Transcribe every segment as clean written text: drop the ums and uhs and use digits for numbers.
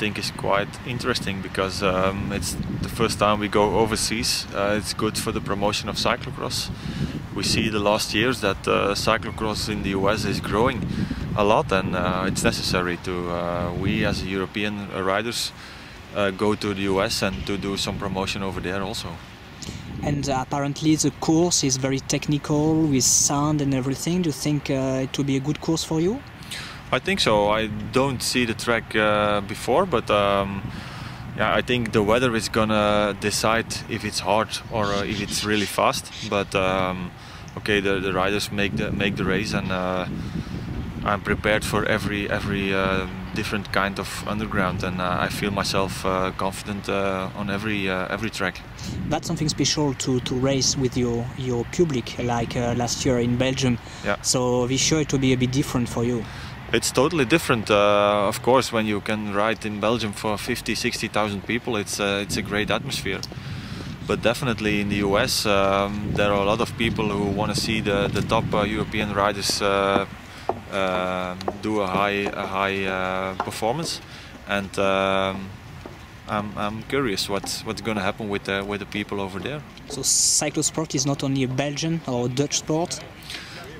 think is quite interesting, because it's the first time we go overseas. It's good for the promotion of cyclocross. We see the last years that cyclocross in the US is growing a lot, and it's necessary to we as European riders go to the US and to do some promotion over there also. And apparently the course is very technical with sound and everything. Do you think it will be a good course for you? I think so. I don't see the track before, but yeah, I think the weather is gonna decide if it's hard or if it's really fast. But okay, the riders make the race, and I'm prepared for every different kind of underground, and I feel myself confident on every track. That's something special to race with your public, like last year in Belgium. Yeah. So be sure it will be a bit different for you. It's totally different, of course. When you can ride in Belgium for 50–60,000 people, it's a great atmosphere. But definitely in the US, there are a lot of people who want to see the top European riders do a high performance, and I'm curious what's going to happen with the people over there. So cyclosport is not only a Belgian or Dutch sport.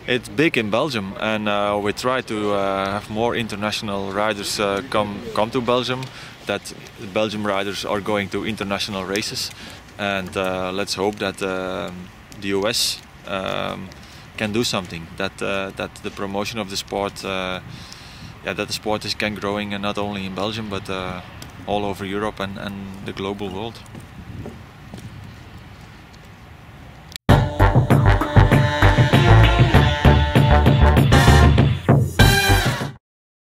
It's big in Belgium, and we try to have more international riders come to Belgium. That Belgium riders are going to international races, and let's hope that the US can do something. That the promotion of the sport, that the sport can growing, and not only in Belgium but all over Europe and the global world.